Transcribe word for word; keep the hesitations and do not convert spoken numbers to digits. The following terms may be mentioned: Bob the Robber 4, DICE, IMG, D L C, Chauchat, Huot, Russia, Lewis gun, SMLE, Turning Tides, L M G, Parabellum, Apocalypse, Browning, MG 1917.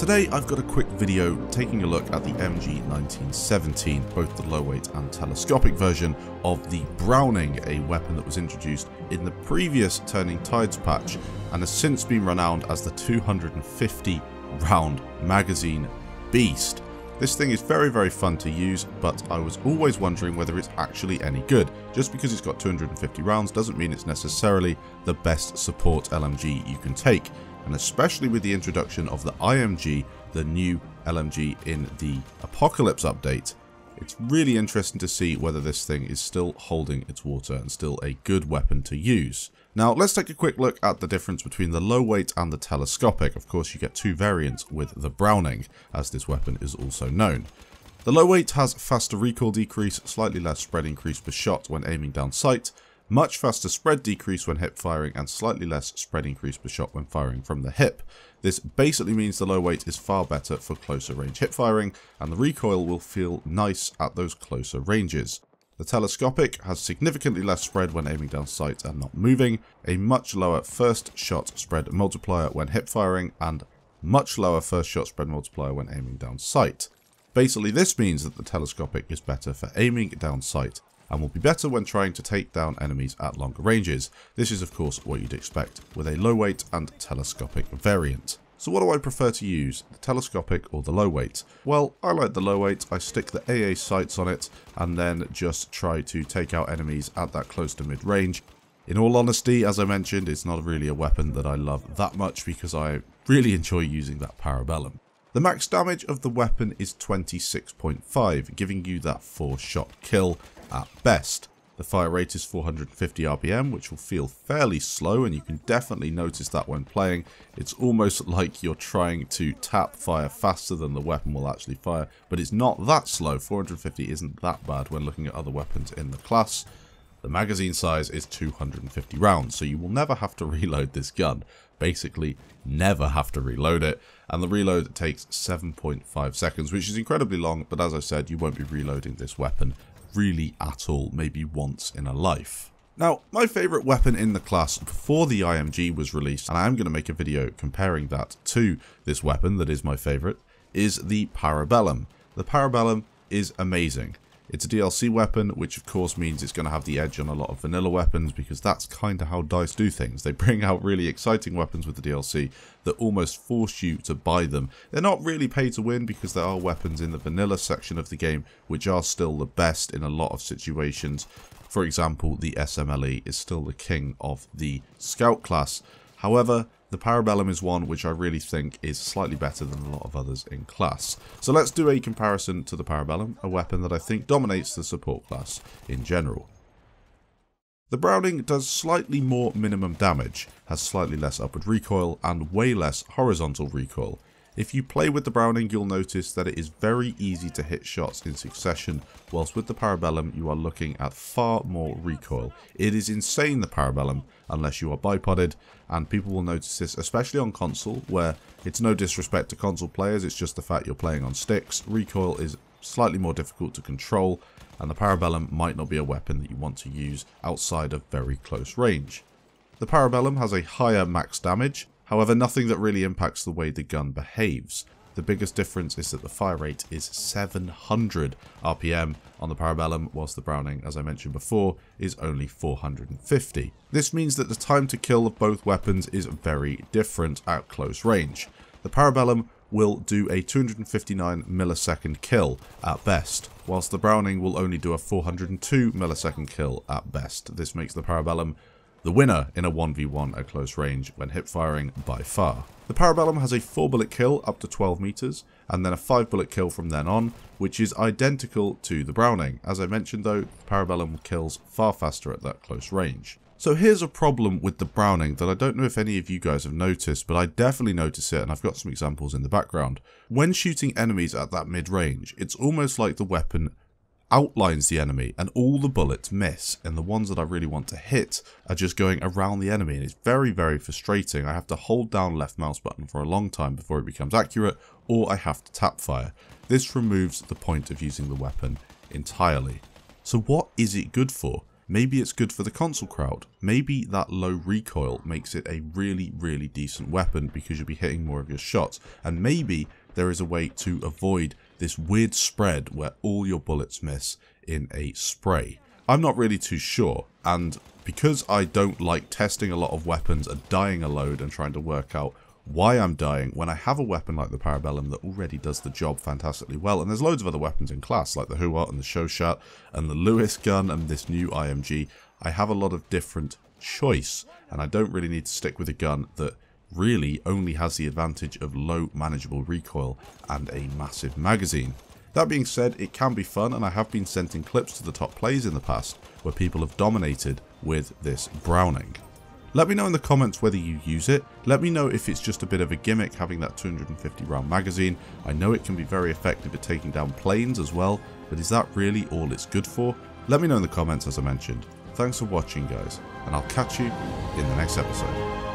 Today I've got a quick video taking a look at the M G nineteen seventeen, both the low weight and telescopic version of the Browning, a weapon that was introduced in the previous Turning Tides patch and has since been renowned as the two hundred fifty round magazine beast. This thing is very, very fun to use, but I was always wondering whether it's actually any good. Just because it's got two hundred fifty rounds doesn't mean it's necessarily the best support L M G you can take. And especially with the introduction of the I M G, the new L M G in the Apocalypse update, it's really interesting to see whether this thing is still holding its water and still a good weapon to use. Now, let's take a quick look at the difference between the low weight and the telescopic. Of course, you get two variants with the Browning, as this weapon is also known. The low weight has faster recoil decrease, slightly less spread increase per shot when aiming down sight, much faster spread decrease when hip firing, and slightly less spread increase per shot when firing from the hip. This basically means the low weight is far better for closer range hip firing, and the recoil will feel nice at those closer ranges. The telescopic has significantly less spread when aiming down sight and not moving, a much lower first shot spread multiplier when hip firing, and much lower first shot spread multiplier when aiming down sight. Basically, this means that the telescopic is better for aiming down sight, and will be better when trying to take down enemies at longer ranges. This is of course what you'd expect with a low weight and telescopic variant. So what do I prefer to use, the telescopic or the low weight? Well, I like the low weight. I stick the A A sights on it and then just try to take out enemies at that close to mid range. In all honesty, as I mentioned, it's not really a weapon that I love that much because I really enjoy using that Parabellum. The max damage of the weapon is twenty-six point five, giving you that four shot kill at best. The fire rate is four hundred fifty R P M, which will feel fairly slow, and you can definitely notice that when playing. It's almost like you're trying to tap fire faster than the weapon will actually fire, but it's not that slow. four hundred fifty isn't that bad when looking at other weapons in the class. The magazine size is two hundred fifty rounds, so you will never have to reload this gun. Basically, never have to reload it. And the reload takes seven point five seconds, which is incredibly long, but as I said, you won't be reloading this weapon really at all, maybe once in a life. Now, my favourite weapon in the class before the I M G was released, and I am going to make a video comparing that to this weapon that is my favourite, is the Parabellum. The Parabellum is amazing. It's a D L C weapon, which of course means it's going to have the edge on a lot of vanilla weapons, because that's kind of how DICE do things. They bring out really exciting weapons with the D L C that almost force you to buy them. They're not really pay to win, because there are weapons in the vanilla section of the game which are still the best in a lot of situations. For example, the S M L E is still the king of the scout class. However, the Parabellum is one which I really think is slightly better than a lot of others in class. So let's do a comparison to the Parabellum, a weapon that I think dominates the support class in general. The Browning does slightly more minimum damage, has slightly less upward recoil, and way less horizontal recoil. If you play with the Browning, you'll notice that it is very easy to hit shots in succession, whilst with the Parabellum you are looking at far more recoil. It is insane, the Parabellum, unless you are bipodded, and people will notice this, especially on console, where it's no disrespect to console players, it's just the fact you're playing on sticks. Recoil is slightly more difficult to control, and the Parabellum might not be a weapon that you want to use outside of very close range. The Parabellum has a higher max damage, however, nothing that really impacts the way the gun behaves. The biggest difference is that the fire rate is seven hundred R P M on the Parabellum, whilst the Browning, as I mentioned before, is only four hundred fifty. This means that the time to kill of both weapons is very different at close range. The Parabellum will do a two hundred fifty-nine millisecond kill at best, whilst the Browning will only do a four hundred two millisecond kill at best. This makes the Parabellum the winner in a one v one at close range when hip firing by far. The Parabellum has a four bullet kill up to twelve meters, and then a five bullet kill from then on, which is identical to the Browning. As I mentioned though, the Parabellum kills far faster at that close range. So here's a problem with the Browning that I don't know if any of you guys have noticed, but I definitely notice it, and I've got some examples in the background. When shooting enemies at that mid range, it's almost like the weapon outlines the enemy and all the bullets miss, and the ones that I really want to hit are just going around the enemy, and it's very, very frustrating. I have to hold down left mouse button for a long time before it becomes accurate, or I have to tap fire. This removes the point of using the weapon entirely. So what is it good for? Maybe it's good for the console crowd. Maybe that low recoil makes it a really, really decent weapon because you'll be hitting more of your shots. And maybe there is a way to avoid this weird spread where all your bullets miss in a spray. I'm not really too sure, and because I don't like testing a lot of weapons and dying a load and trying to work out why I'm dying when I have a weapon like the Parabellum that already does the job fantastically well. And there's loads of other weapons in class like the Huot and the Chauchat and the Lewis gun and this new I M G. I have a lot of different choice and I don't really need to stick with a gun that really only has the advantage of low manageable recoil and a massive magazine. That being said, it can be fun, and I have been sending clips to the top plays in the past where people have dominated with this Browning. Let me know in the comments whether you use it. Let me know if it's just a bit of a gimmick having that two hundred fifty round magazine. I know it can be very effective at taking down planes as well, but is that really all it's good for? Let me know in the comments as I mentioned. Thanks for watching guys, and I'll catch you in the next episode.